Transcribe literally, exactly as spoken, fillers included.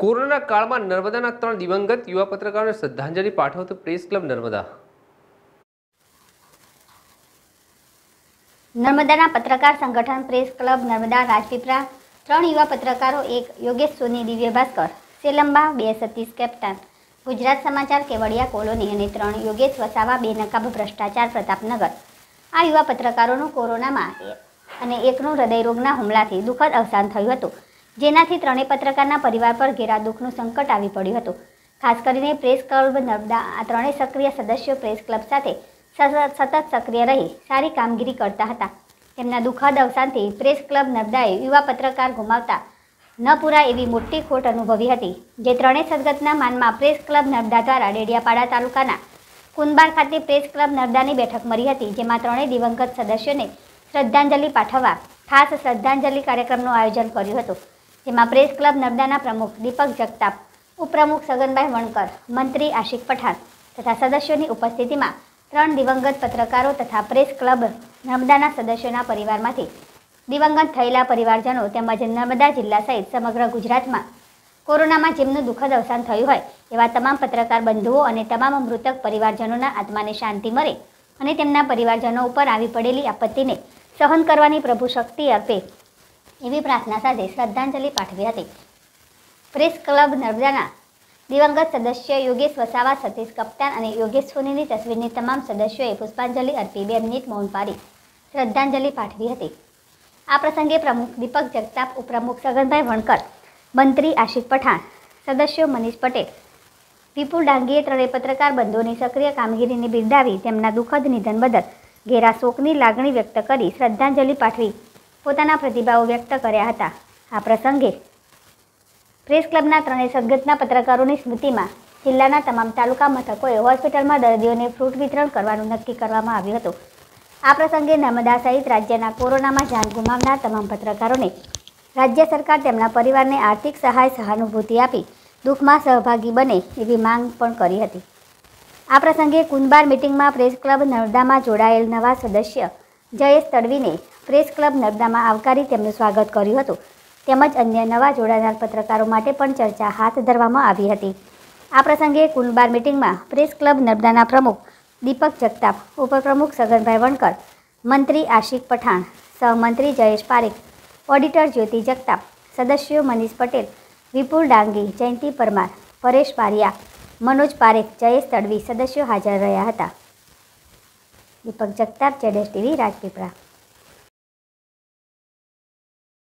Corona काल में नर्मदा त्रण दिवंगत युवा पत्रकारों ने श्रद्धांजलि पाठवतो प्रेस क्लब नर्मदा। नर्मदा पत्रकार संगठन प्रेस क्लब नर्मदा राजपीपरा त्रण युवा पत्रकारों एक योगेश सोनी दिव्य भास्कर सेलंबा बे सतीश केप्टन गुजरात समाचार केवड़िया कोलोनी और त्रण योगेश वसावा बे नकाब भ्रष्टाचार प्रतापनगर आ युवा पत्रकारों कोरोना में एकनु हृदयरोगना हुमलाथी दुखद अवसान थयुं हतुं, जेनाथी त्रणेय पत्रकारना परिवार पर घेरा दुखनु संकट आवी पड्युं हतुं। खास करीने प्रेस क्लब नर्मदा आ त्रणेय सक्रिय सदस्यों प्रेस क्लब साथे सतत सक्रिय रही सारी कामगीरी करता हता। तेमना दुखद अवसानथी प्रेस क्लब नर्मदाए युवा पत्रकार गुमावता न पूराय एवी मोटी खोट अनुभवी हती, जे त्रणेय सदगतना मानमां प्रेस क्लब नर्मदा द्वारा डेडियापाड़ा तालुकाना कुंदबार खाते प्रेस क्लब नर्मदानी बेठक मळी हती, जेमां त्रणेय दिवंगत सदस्योने श्रद्धांजलि पाठववा खास श्रद्धांजलि कार्यक्रमनुं आयोजन कर्युं हतुं, जेमां प्रेस क्लब नर्मदाना प्रमुख दीपक जगताप, उपप्रमुख सगनभाई वणकर, मंत्री आशिक पठाण तथा सदस्योनी उपस्थितिमां त्रण दिवंगत पत्रकारों तथा प्रेस क्लब नर्मदाना सदस्यों परिवार में दिवंगत थयेला परिवारजनों तेमज नर्मदा जिला सहित समग्र गुजरात में कोरोना में जेमनुं दुखद अवसान थयुं होय एवा तमाम पत्रकार बंधुओं और तमाम मृतक परिवारजनों आत्मा ने शांति मळे अने तेमना परिवारजनों पर आवी पड़ेली आपत्ति ने सहन करवानी प्रभु शक्ति अर्पे एवी प्रार्थना साथे श्रद्धांजलि पाठवी हती। प्रेस क्लब नर्मदाना दिवंगत सदस्य योगेश वसावा, सतीश कप्तान और योगेश सोनी तस्वीर ने तमाम सदस्यों पुष्पांजलि अर्पी बे मिनिट मौन पाड़ी श्रद्धांजलि पाठवी हती। आ प्रसंगे प्रमुख दीपक जगताप, उपप्रमुख सगनभाई वणकर, मंत्री आशिक पठाण, सदस्यों मनीष पटेल, विपुल डांगीए त्रणेय पत्रकार बंधुओं की सक्रिय कामगीरी ने बिरदावी तेमना दुखद निधन बदल घेरा शोकनी लागणी व्यक्त कर श्रद्धांजलि पाठवी पोताना प्रतिभाओं व्यक्त कर्या हता। आ प्रसंगे प्रेस क्लबना त्रणेय सदगतना पत्रकारों की स्मृति में जिल्लाना तमाम तालुका मथकोए होस्पिटल में दर्दियों ने फ्रूट वितरण करवानुं नक्की करवामां आव्युं हतुं। आ प्रसंगे नर्मदा सहित राज्यना कोरोना में जान गुमावनार तमाम पत्रकारों ने राज्य सरकार तेमना परिवार ने आर्थिक सहाय सहानुभूति आपी दुख में सहभागी बने एवी मांग पण करी हती। आ प्रसंगे कुंदबार मीटिंग में प्रेस क्लब नर्मदा में जोड़ायेल नवा सदस्य जयेश तडवी ने प्रेस क्लब नर्मदा में आवकारी तेमनुं स्वागत कर्युं हतुं, તેમજ અન્ય નવા જોડાનાર પત્રકારો માટે પણ ચર્ચા હાથ ધરવામાં આવી હતી। આ પ્રસંગે કુલબાર મીટિંગમાં પ્રેસ ક્લબ નર્મદાના પ્રમુખ દીપક જગતાપ, ઉપપ્રમુખ સગનભાઈ વણકર, મંત્રી આશિક પઠાણ, સહમંત્રી જયેશ પારેખ, ઓડિટર જ્યોતિ જગતાપ, સદસ્યો મનીષ પટેલ, વિપુલ ડાંગી, જયંતિ પરમાર, પરેશ પારિયા, મનોજ પારેખ, જયેશ તડવી સદસ્યો હાજર રહ્યા હતા। દીપક જગતાપ, જેડેશ ટીવી, રાજપીપળા।